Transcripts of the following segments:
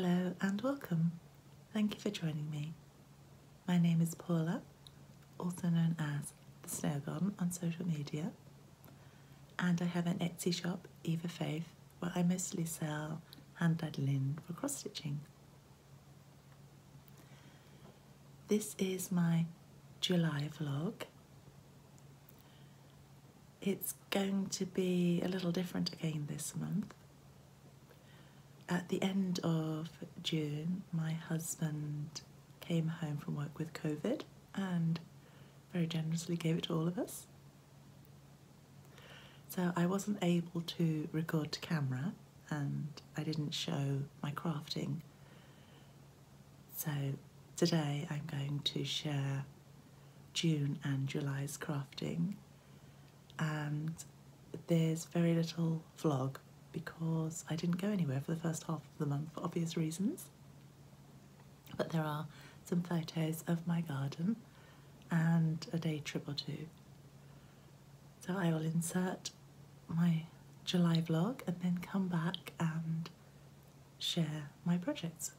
Hello and welcome. Thank you for joining me. My name is Paula, also known as The Snail Garden on social media, and I have an Etsy shop, Eva Faith, where I mostly sell hand-dyed linen for cross-stitching. This is my July vlog. It's going to be a little different again this month. At the end of June, my husband came home from work with COVID and very generously gave it to all of us. So I wasn't able to record to camera and I didn't show my crafting. So today I'm going to share June and July's crafting, and there's very little vlog because I didn't go anywhere for the first half of the month for obvious reasons. But there are some photos of my garden and a day trip or two. So I will insert my July vlog and then come back and share my projects.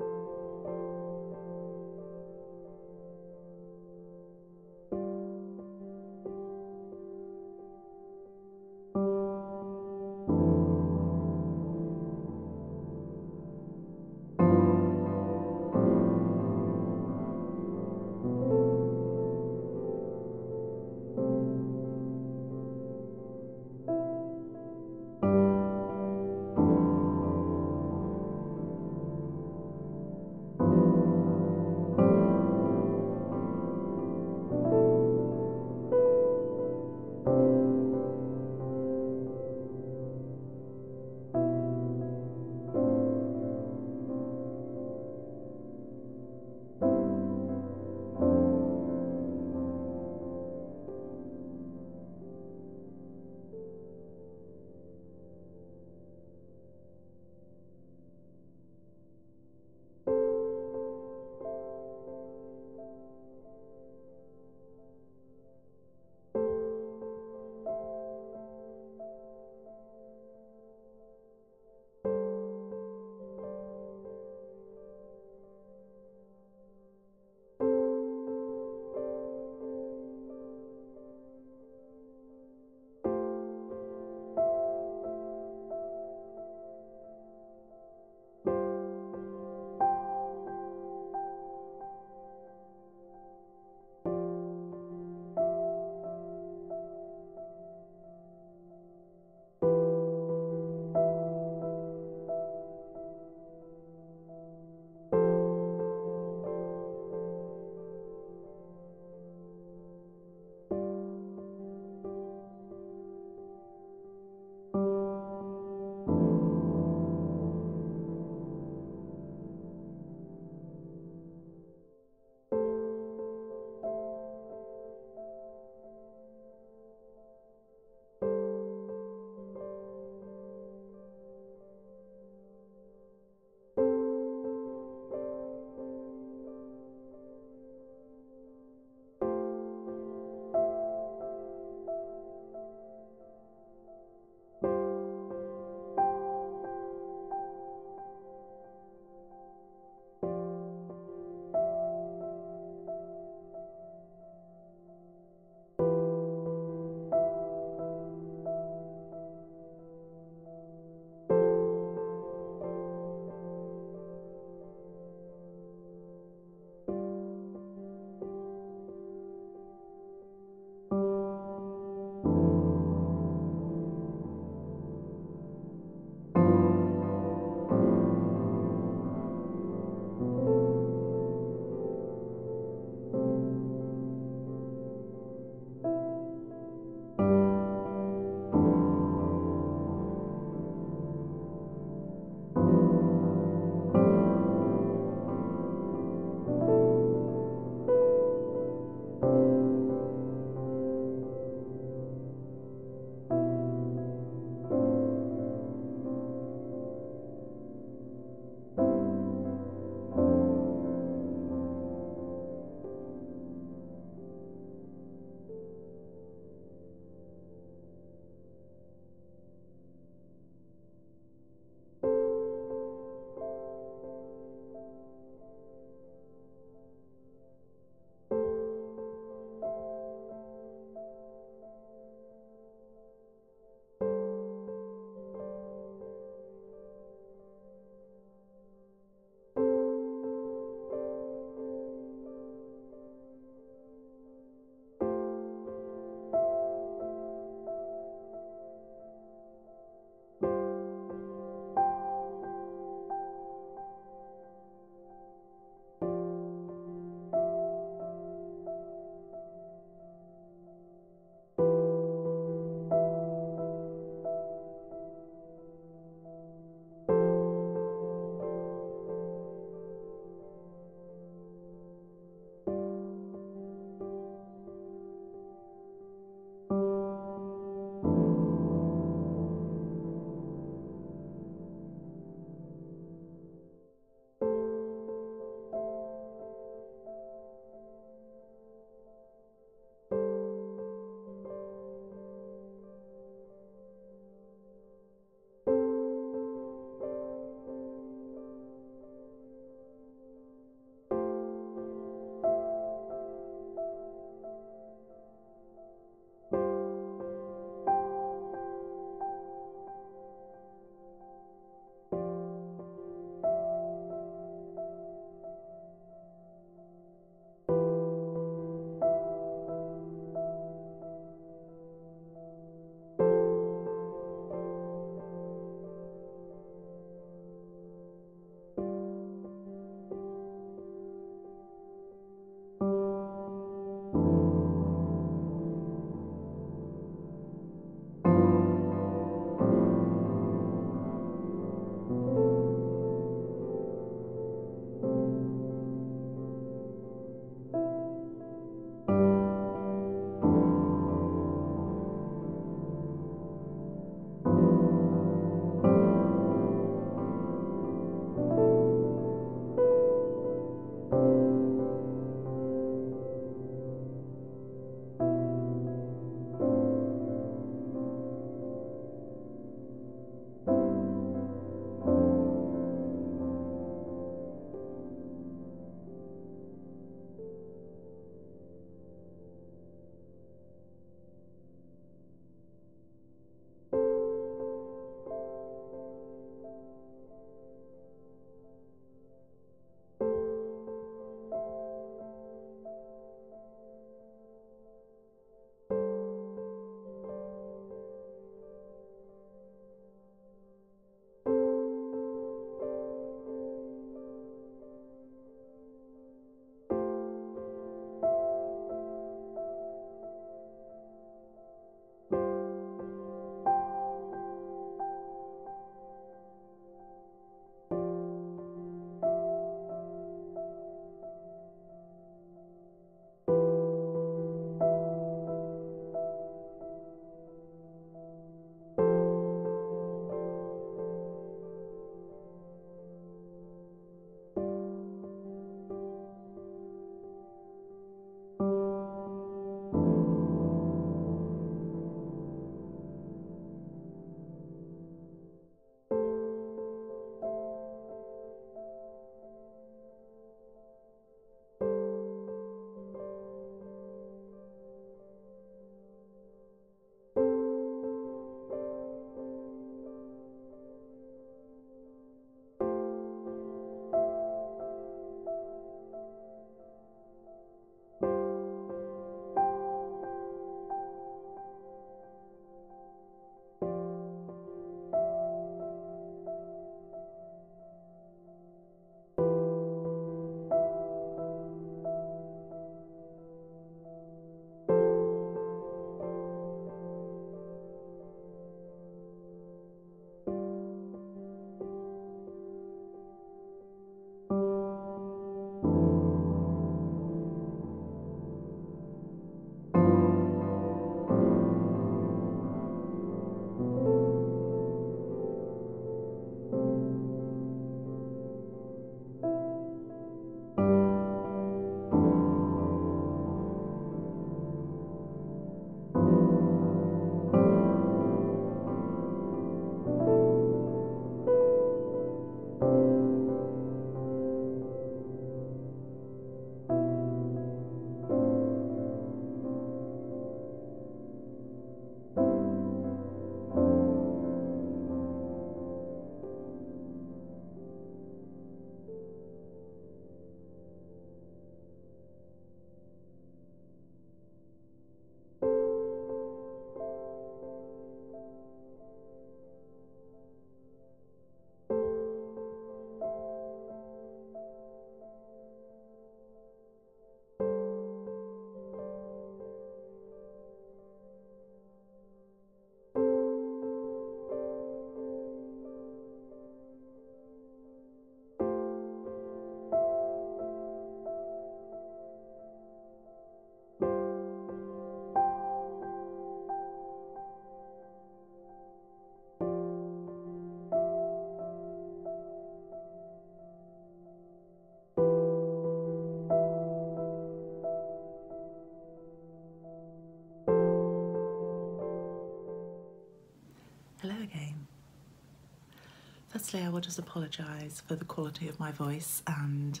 Firstly, I will just apologise for the quality of my voice and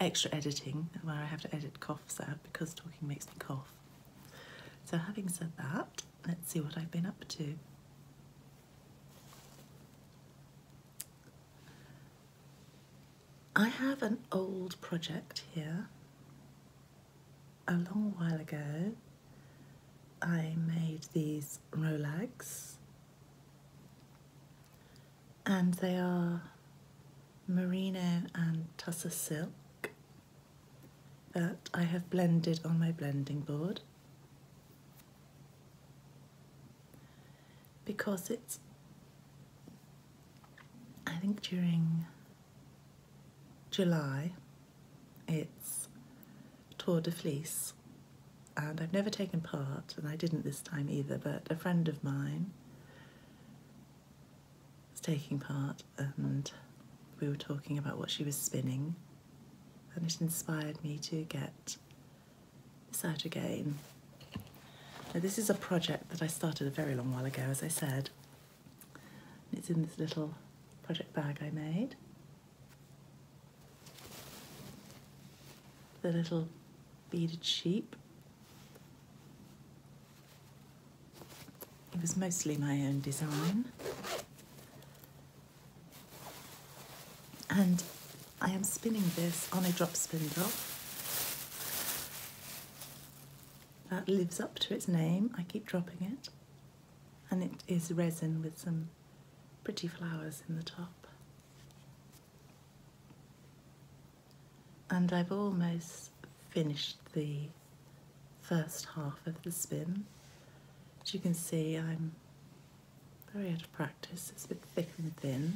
extra editing where I have to edit coughs out because talking makes me cough. So having said that, let's see what I've been up to. I have an old project here. A long while ago, I made these rolags, and they are merino and tussar silk that I have blended on my blending board because it's, I think during July, it's Tour de Fleece, and I've never taken part, and I didn't this time either, but a friend of mine taking part, and we were talking about what she was spinning, and it inspired me to get this out again. Now, this is a project that I started a very long while ago, as I said. It's in this little project bag I made. The little beaded sheep. It was mostly my own design. And I am spinning this on a drop spindle that lives up to its name. I keep dropping it, and it is resin with some pretty flowers in the top. And I've almost finished the first half of the spin. As you can see, I'm very out of practice. It's a bit thick and thin.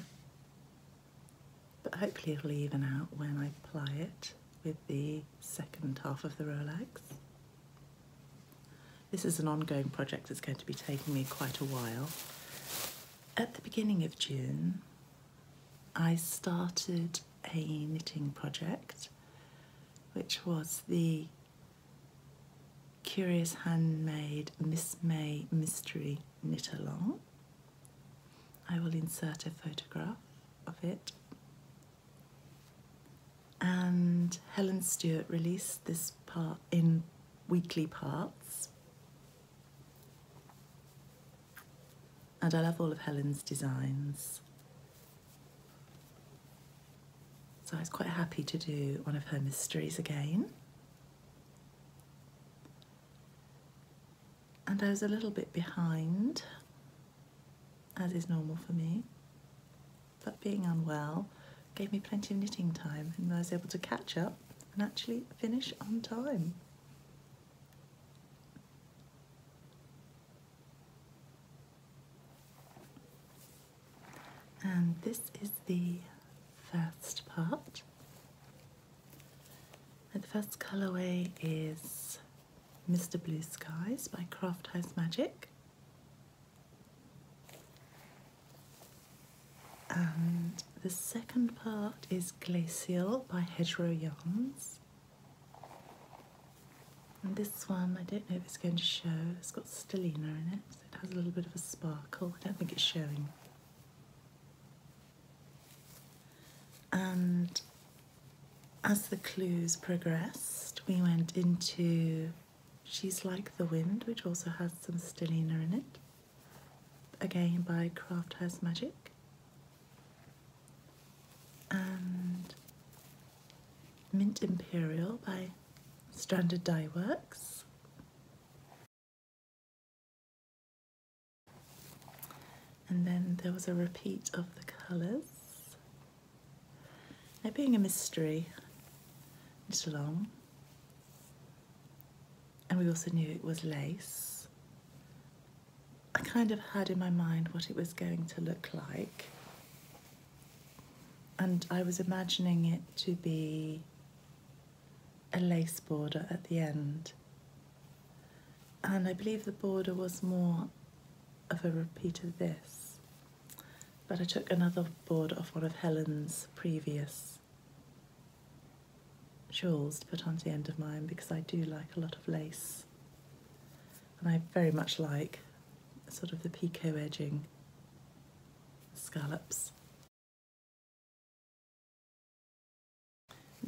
But hopefully it'll even out when I apply it with the second half of the rolags. This is an ongoing project that's going to be taking me quite a while. At the beginning of June, I started a knitting project, which was the Curious Handmade Miss May Mystery Knit Along. I will insert a photograph of it. And Helen Stewart released this part in weekly parts. And I love all of Helen's designs. So I was quite happy to do one of her mysteries again. And I was a little bit behind, as is normal for me, but being unwell gave me plenty of knitting time, and I was able to catch up and actually finish on time. And this is the first part. And the first colourway is Mr. Blue Skies by Craft House Magic. And the second part is Glacial by Hedgerow Yarns. And this one, I don't know if it's going to show. It's got Stellina in it, so it has a little bit of a sparkle. I don't think it's showing. And as the clues progressed, we went into She's Like the Wind, which also has some Stellina in it. Again by Craft House Magic. And Mint Imperial by Stranded Dye Works. And then there was a repeat of the colours. Now, being a mystery knit along, and we also knew it was lace, I kind of had in my mind what it was going to look like. And I was imagining it to be a lace border at the end. And I believe the border was more of a repeat of this. But I took another border off one of Helen's previous shawls to put onto the end of mine, because I do like a lot of lace. And I very much like sort of the picot edging scallops.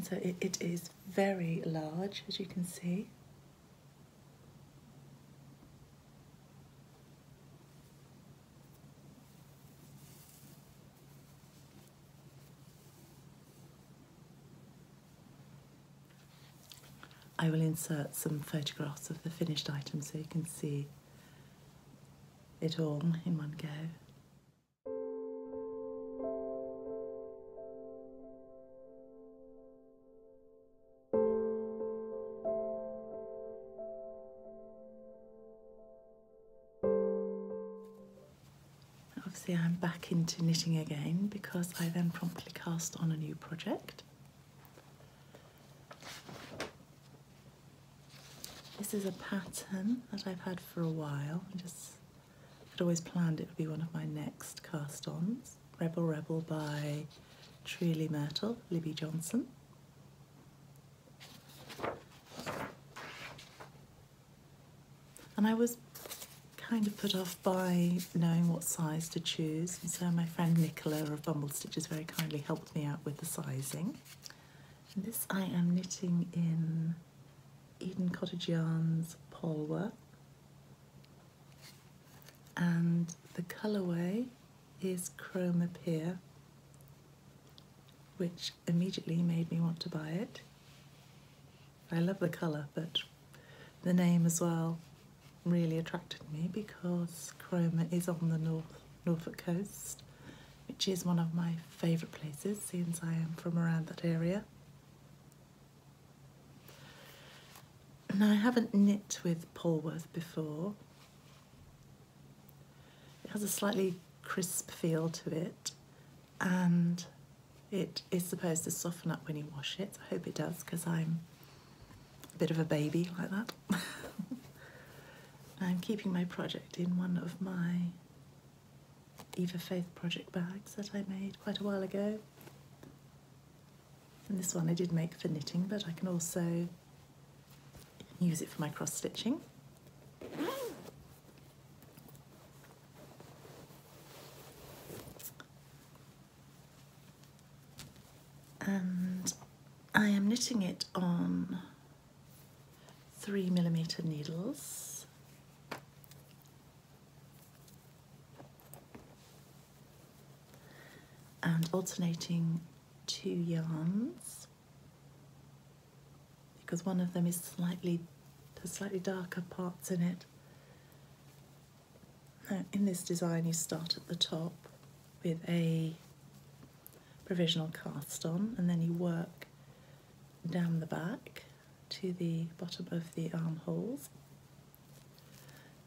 so it is very large, as you can see. I will insert some photographs of the finished item so you can see it all in one go. Obviously I'm back into knitting again because I then promptly cast on a new project. This is a pattern that I've had for a while. I'd always planned it would be one of my next cast-ons. Rebel, Rebel by Truly Myrtle, Libby Johnson. And I was kind of put off by knowing what size to choose, and so my friend Nicola of Bumble Stitches very kindly helped me out with the sizing. And this I am knitting in Eden Cottage Yarns, Polworth, and the colourway is Cromer Pier, which immediately made me want to buy it. I love the colour, but the name as well really attracted me because Cromer is on the Norfolk coast, which is one of my favourite places since I am from around that area. Now, I haven't knit with Polworth before. It has a slightly crisp feel to it, and it is supposed to soften up when you wash it. I hope it does, because I'm a bit of a baby like that. I'm keeping my project in one of my Eva Faith project bags that I made quite a while ago. And this one I did make for knitting, but I can also use it for my cross stitching. And I am knitting it on 3mm needles. And alternating two yarns, because one of them is has slightly darker parts in it. Now, in this design you start at the top with a provisional cast on, and then you work down the back to the bottom of the armholes.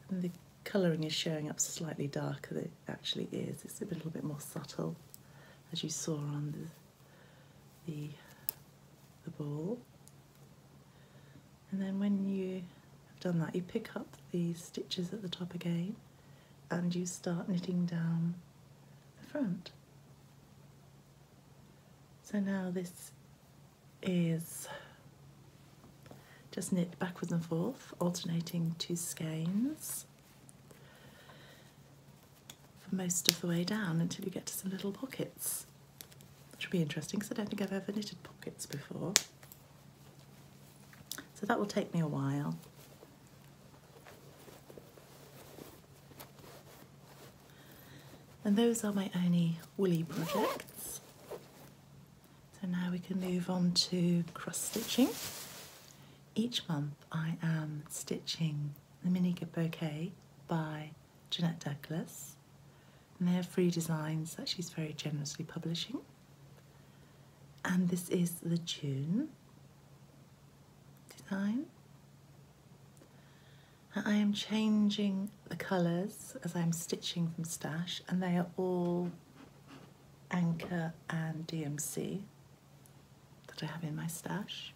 And the colouring is showing up slightly darker than it actually is. It's a little bit more subtle, as you saw on the ball. And then when you have done that, you pick up the stitches at the top again and you start knitting down the front. So now this is just knit backwards and forth, alternating two skeins for most of the way down until you get to some little pockets, which will be interesting because I don't think I've ever knitted pockets before. So that will take me a while. And those are my only woolly projects. So now we can move on to cross stitching. Each month I am stitching the Mini Bouquet by Jeanette Douglas. And they are free designs that she's very generously publishing. And this is the June design. I am changing the colours as I'm stitching from stash, and they are all Anchor and DMC that I have in my stash.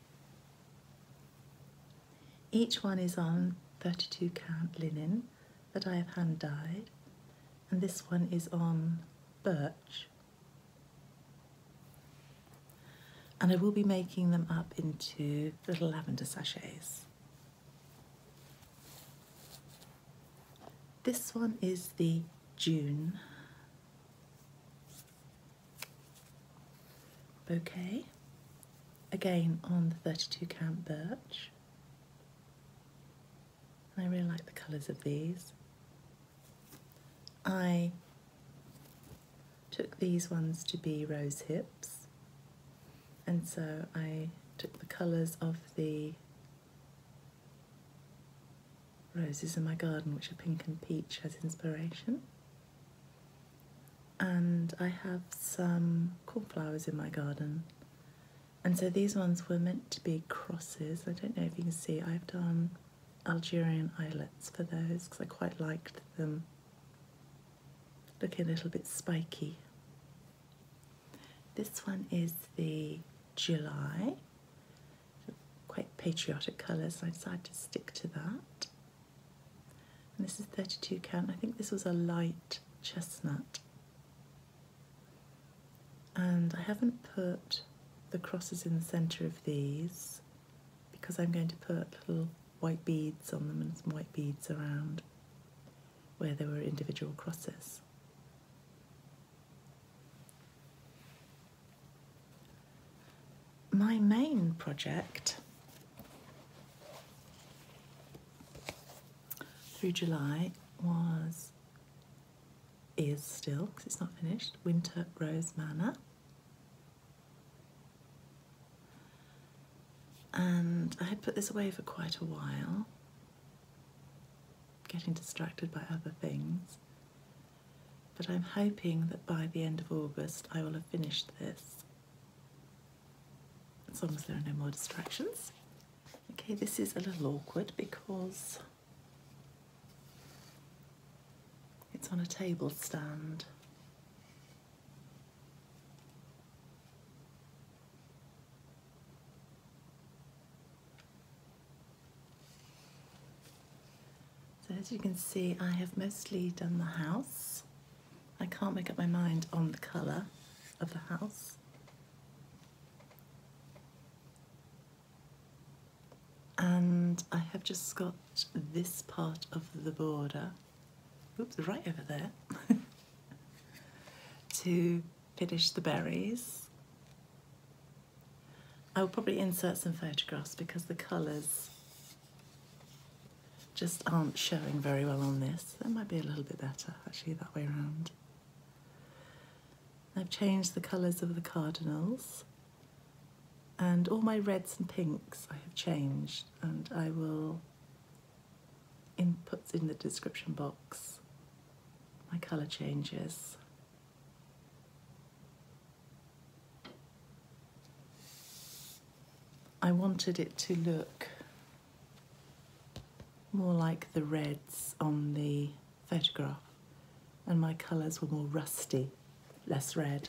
Each one is on 32 count linen that I have hand dyed, and this one is on birch. And I will be making them up into little lavender sachets. This one is the June bouquet, again on the 32 count birch. And I really like the colours of these. I took these ones to be rose hips, and so I took the colours of the roses in my garden, which are pink and peach, as inspiration. And I have some cornflowers in my garden, and so these ones were meant to be crosses. I don't know if you can see, I've done Algerian eyelets for those because I quite liked them looking a little bit spiky. This one is the July, quite patriotic colours, so I decided to stick to that. And this is 32 count. I think this was a light chestnut. And I haven't put the crosses in the centre of these because I'm going to put little white beads on them and some white beads around where there were individual crosses. My main project through July is still, because it's not finished, Winter Rose Manor. And I had put this away for quite a while, getting distracted by other things, but I'm hoping that by the end of August I will have finished this, as long as there are no more distractions. Okay, this is a little awkward because it's on a table stand. So as you can see, I have mostly done the house. I can't make up my mind on the colour of the house. And I have just got this part of the border, oops, right over there, to finish the berries. I will probably insert some photographs because the colours just aren't showing very well on this. That might be a little bit better, actually, that way around. I've changed the colours of the cardinals, and all my reds and pinks I have changed, and I will input in the description box my colour changes. I wanted it to look more like the reds on the photograph, and my colours were more rusty, less red.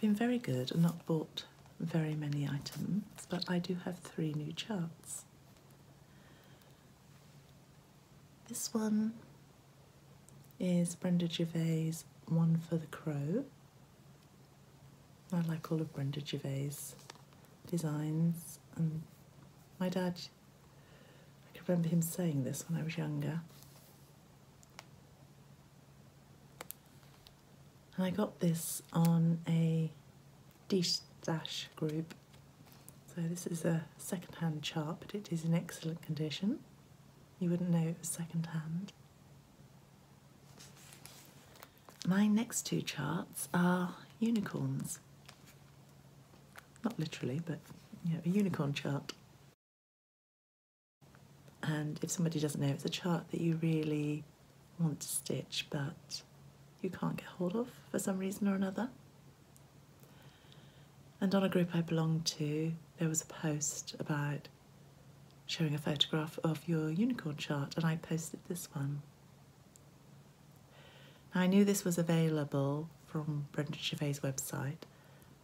Been very good and not bought very many items, but I do have 3 new charts. This one is Brenda Gervais' One for the Crow. I like all of Brenda Gervais' designs, and my dad, I can remember him saying this when I was younger. And I got this on a de-stash group, so this is a second-hand chart, but it is in excellent condition. You wouldn't know it was second-hand. My next 2 charts are unicorns. Not literally, but you know, a unicorn chart. And if somebody doesn't know, it's a chart that you really want to stitch, but you can't get hold of for some reason or another. And on a group I belonged to, there was a post about showing a photograph of your unicorn chart, and I posted this one. Now, I knew this was available from Brenda Gervais' website,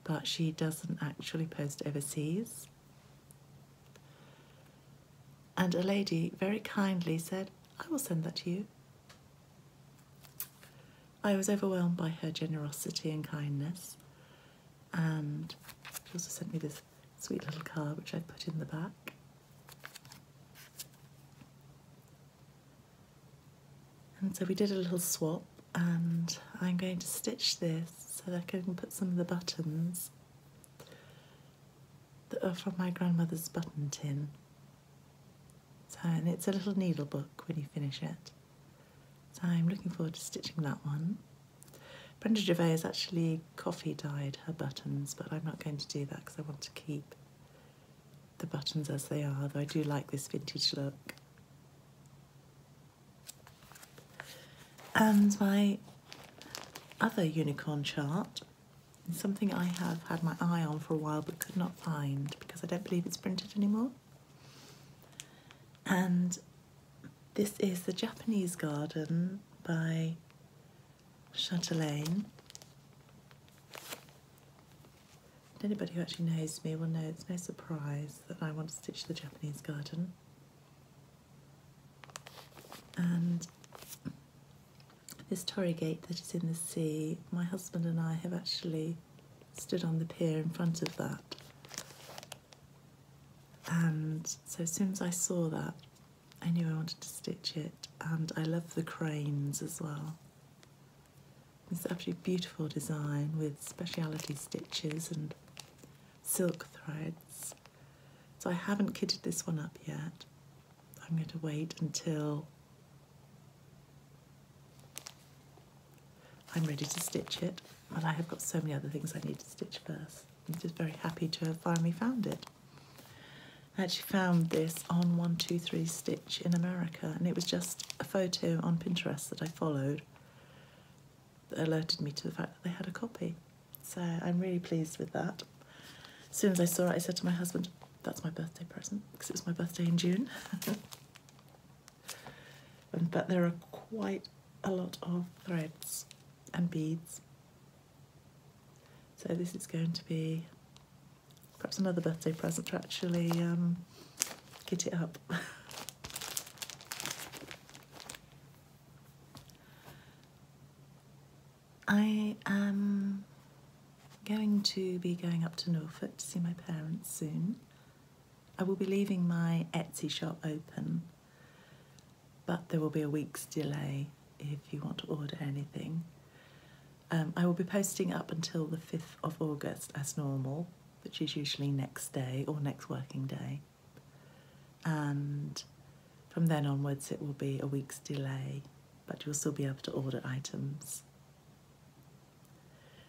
but she doesn't actually post overseas. And a lady very kindly said, I will send that to you. I was overwhelmed by her generosity and kindness, and she also sent me this sweet little card which I put in the back. And so we did a little swap, and I'm going to stitch this so that I can put some of the buttons that are from my grandmother's button tin. So, and it's a little needle book when you finish it. So I'm looking forward to stitching that one. Brenda Gervais has actually coffee dyed her buttons, but I'm not going to do that because I want to keep the buttons as they are, though I do like this vintage look. And my other unicorn chart is something I have had my eye on for a while but could not find because I don't believe it's printed anymore. And this is The Japanese Garden by Chatelaine. Anybody who actually knows me will know it's no surprise that I want to stitch The Japanese Garden. And this torrigate that is in the sea, my husband and I have actually stood on the pier in front of that. And so as soon as I saw that, I knew I wanted to stitch it. And I love the cranes as well. It's an absolutely beautiful design with speciality stitches and silk threads. So I haven't kitted this one up yet. I'm going to wait until I'm ready to stitch it, but I have got so many other things I need to stitch first. I'm just very happy to have finally found it. I actually found this on 123 Stitch in America, and it was just a photo on Pinterest that I followed that alerted me to the fact that they had a copy. So I'm really pleased with that. As soon as I saw it, I said to my husband, that's my birthday present, because it was my birthday in June. But there are quite a lot of threads and beads. So this is going to be perhaps another birthday present to actually kit it up. I am going to be going up to Norfolk to see my parents soon. I will be leaving my Etsy shop open, but there will be a week's delay if you want to order anything. I will be posting up until the 5th of August as normal, which is usually next day or next working day. And from then onwards it will be a week's delay, but you'll still be able to order items.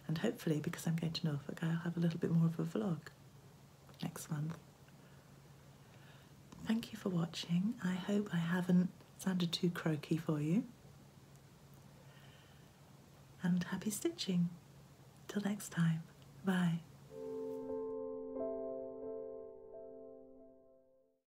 And hopefully, because I'm going to Norfolk, I'll have a little bit more of a vlog next month. Thank you for watching. I hope I haven't sounded too croaky for you. And happy stitching. Till next time. Bye.